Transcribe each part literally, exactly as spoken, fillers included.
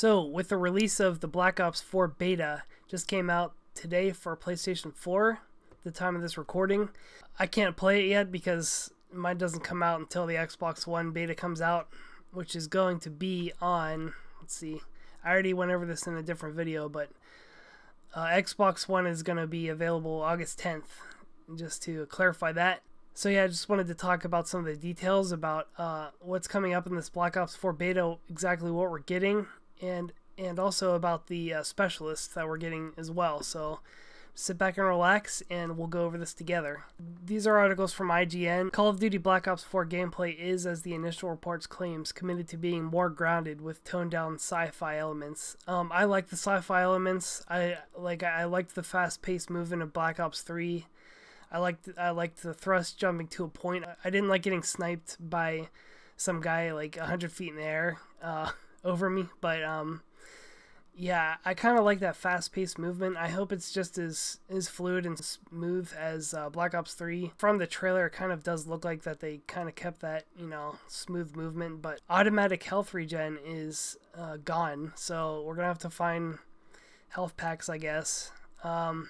So, with the release of the Black Ops four beta, just came out today for PlayStation four, the time of this recording. I can't play it yet because mine doesn't come out until the Xbox One beta comes out, which is going to be on, let's see, I already went over this in a different video, but uh, Xbox One is going to be available August tenth, just to clarify that. So yeah, I just wanted to talk about some of the details about uh, what's coming up in this Black Ops four beta, exactly what we're getting, and and also about the uh, specialists that we're getting as well. So sit back and relax, and we'll go over this together. These are articles from I G N. Call of Duty Black Ops four gameplay is, as the initial reports claims, committed to being more grounded with toned-down sci-fi elements. Um, I like the sci-fi elements. I like I liked the fast-paced movement of Black Ops three. I liked I liked the thrust jumping to a point. I didn't like getting sniped by some guy like a hundred feet in the air uh, over me, but um, yeah, I kind of like that fast-paced movement. I hope it's just as as fluid and smooth as uh, Black Ops three. From the trailer, it kind of does look like that they kind of kept that, you know, smooth movement, but automatic health regen is uh, gone, so we're gonna have to find health packs, I guess. Um,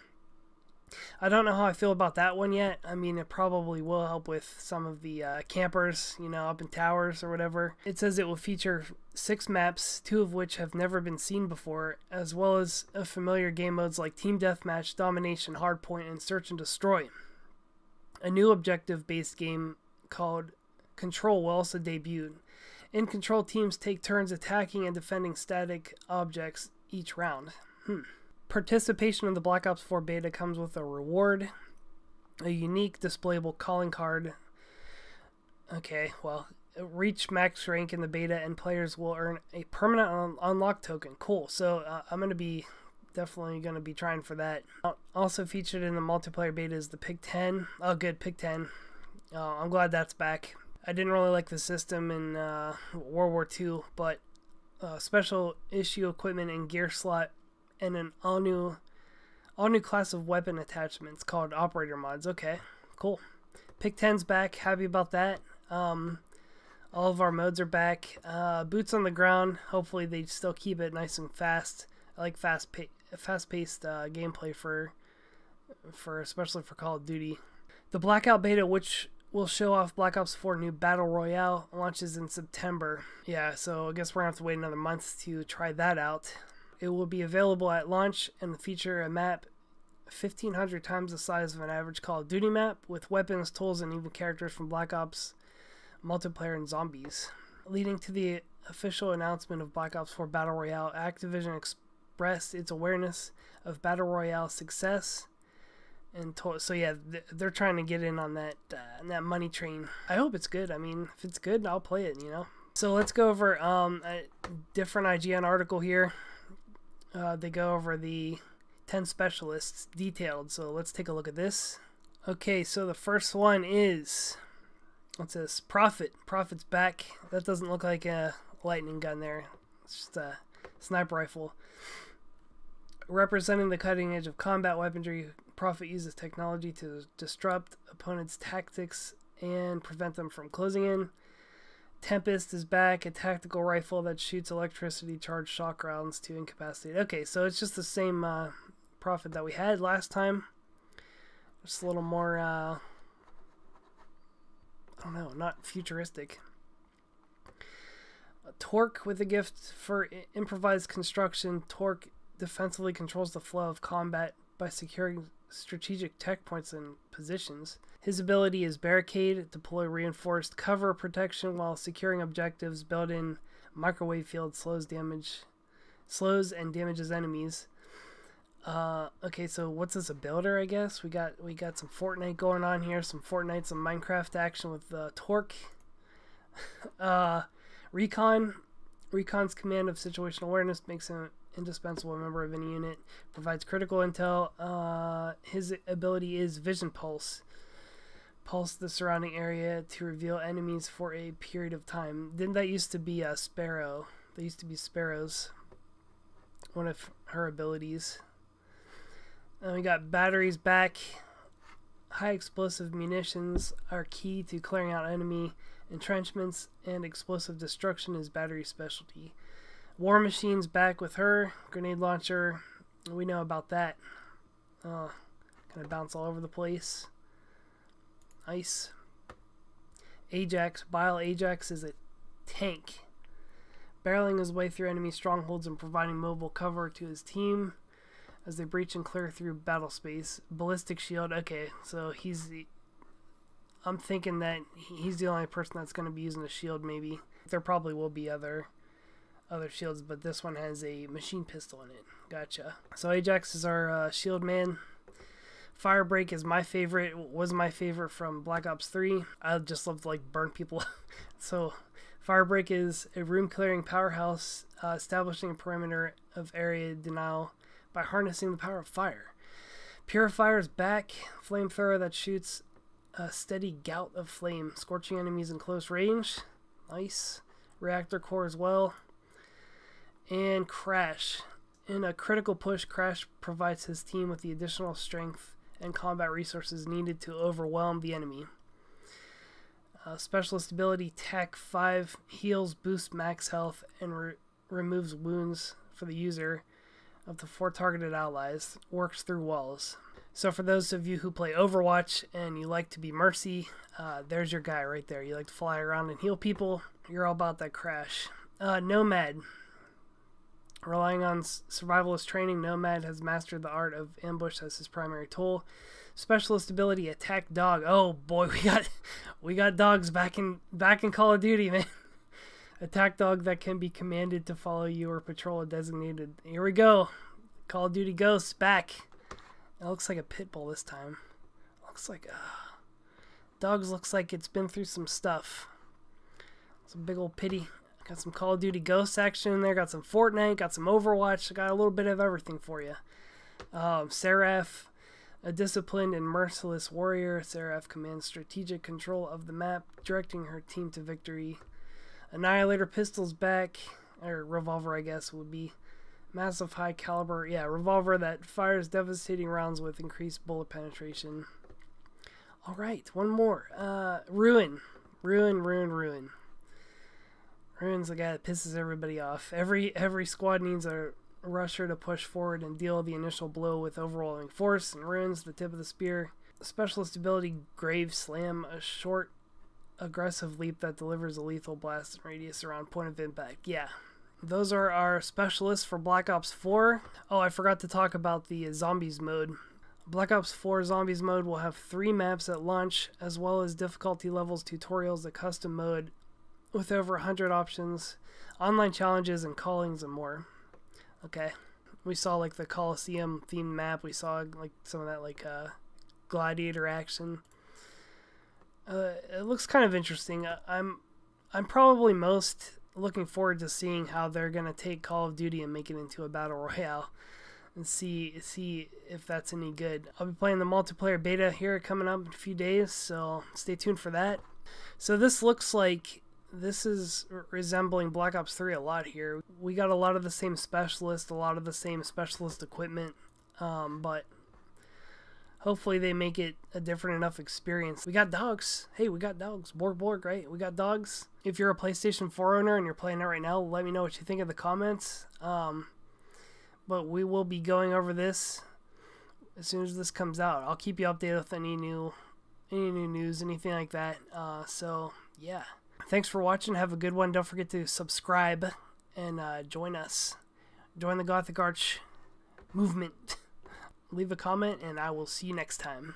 I don't know how I feel about that one yet. I mean, it probably will help with some of the uh, campers, you know, up in towers or whatever. It says it will feature six maps, two of which have never been seen before, as well as uh, familiar game modes like Team Deathmatch, Domination, Hardpoint, and Search and Destroy. A new objective-based game called Control will also debut. In Control, teams take turns attacking and defending static objects each round. Hmm. Participation in the Black Ops four beta comes with a reward, a unique displayable calling card. Okay, well, reach max rank in the beta and players will earn a permanent un unlock token. Cool, so uh, I'm going to be definitely going to be trying for that. Also featured in the multiplayer beta is the Pick ten. Oh good, Pick ten. Uh, I'm glad that's back. I didn't really like the system in uh, World War Two, but uh, special issue equipment and gear slot and an all-new all-new class of weapon attachments called operator mods. Okay, cool. Pick ten's back. Happy about that. Um, all of our modes are back. Uh, boots on the ground. Hopefully they still keep it nice and fast. I like fast pa fast-paced uh, gameplay for, for especially for Call of Duty. The Blackout beta, which will show off Black Ops four new Battle Royale, launches in September. Yeah, so I guess we're going to have to wait another month to try that out. It will be available at launch and feature a map fifteen hundred times the size of an average Call of Duty map, with weapons, tools, and even characters from Black Ops, multiplayer, and zombies. Leading to the official announcement of Black Ops four Battle Royale, Activision expressed its awareness of Battle Royale success, and so yeah, they're trying to get in on that uh, that money train. I hope it's good. I mean, if it's good, I'll play it, you know. So let's go over um, a different I G N article here. Uh, they go over the ten specialists detailed, so let's take a look at this. Okay, so the first one is, what's this? Prophet. Prophet's back. That doesn't look like a lightning gun there. It's just a sniper rifle. Representing the cutting edge of combat weaponry, Prophet uses technology to disrupt opponents' tactics and prevent them from closing in. Tempest is back, a tactical rifle that shoots electricity charged shock rounds to incapacitate. Okay, so it's just the same uh, Prophet that we had last time. Just a little more, uh, I don't know, not futuristic. A Torque with a gift for improvised construction. Torque defensively controls the flow of combat by securing strategic checkpoints and positions. His ability is Barricade, deploy reinforced cover protection while securing objectives. Built-in microwave field slows damage, slows and damages enemies. Uh, okay, so what's this, a builder? I guess we got we got some Fortnite going on here, some Fortnite, some Minecraft action with uh, Torque. uh, Recon, Recon's command of situational awareness makes him indispensable member of any unit. Provides critical intel. Uh, his ability is Vision Pulse. Pulse the surrounding area to reveal enemies for a period of time. Didn't that used to be a Sparrow? They used to be Sparrows. One of her abilities. And we got Batteries back. High explosive munitions are key to clearing out enemy entrenchments, and explosive destruction is Battery specialty. War Machine's back with her grenade launcher. We know about that. Uh, kind of bounce all over the place. Ice. Ajax. Bile Ajax is a tank, barreling his way through enemy strongholds and providing mobile cover to his team as they breach and clear through battle space. Ballistic Shield. Okay, so he's the... I'm thinking that he's the only person that's going to be using a shield, maybe. There probably will be other... other shields, but this one has a machine pistol in it. Gotcha. So Ajax is our uh, shield man. Firebreak is my favorite, was my favorite from Black Ops three. I just love to like burn people. So Firebreak is a room clearing powerhouse, uh, establishing a perimeter of area denial by harnessing the power of fire. Purifier's back, flamethrower that shoots a steady gout of flame, scorching enemies in close range. Nice. Reactor core as well. And Crash. In a critical push, Crash provides his team with the additional strength and combat resources needed to overwhelm the enemy. Uh, specialist ability Tech Five heals, boosts max health, and re removes wounds for the user of the four targeted allies. Works through walls. So for those of you who play Overwatch and you like to be Mercy, uh, there's your guy right there. You like to fly around and heal people. You're all about that Crash. Uh, Nomad. Relying on survivalist training, Nomad has mastered the art of ambush as his primary tool. Specialist ability, attack dog. Oh boy, we got we got dogs back in back in Call of Duty, man. Attack dog that can be commanded to follow you or patrol a designated. Here we go, Call of Duty Ghosts back. It looks like a pit bull this time. Looks like uh, dogs. Looks like it's been through some stuff. Some big old pity. Got some Call of Duty Ghost action in there. Got some Fortnite. Got some Overwatch. Got a little bit of everything for you. Um, Seraph, a disciplined and merciless warrior. Seraph commands strategic control of the map, directing her team to victory. Annihilator pistols back, or revolver, I guess, would be massive high caliber. Yeah, revolver that fires devastating rounds with increased bullet penetration. All right, one more. Uh, ruin, ruin, ruin, ruin. Ruin's the guy that pisses everybody off. Every every squad needs a rusher to push forward and deal the initial blow with overwhelming force, and Ruin's the tip of the spear. Specialist ability Grave Slam, a short, aggressive leap that delivers a lethal blast and radius around point of impact. Yeah, those are our specialists for Black Ops four. Oh, I forgot to talk about the Zombies mode. Black Ops four Zombies mode will have three maps at launch, as well as difficulty levels, tutorials, a custom mode, with over one hundred options, online challenges, and callings, and more. Okay, we saw like the Coliseum themed map. We saw like some of that like uh, gladiator action. Uh, it looks kind of interesting. I'm I'm probably most looking forward to seeing how they're gonna take Call of Duty and make it into a battle royale, and see see if that's any good. I'll be playing the multiplayer beta here coming up in a few days, so stay tuned for that. So this looks like. This is resembling Black Ops three a lot here. We got a lot of the same specialists, a lot of the same specialist equipment, um, but hopefully they make it a different enough experience. We got dogs. Hey, we got dogs. Borg Borg, right? We got dogs. If you're a PlayStation four owner and you're playing it right now, let me know what you think in the comments. Um, but we will be going over this as soon as this comes out. I'll keep you updated with any new, any new news, anything like that. Uh, so, yeah. Thanks for watching. Have a good one. Don't forget to subscribe and uh, join us. Join the Gothic Arch movement. Leave a comment, and I will see you next time.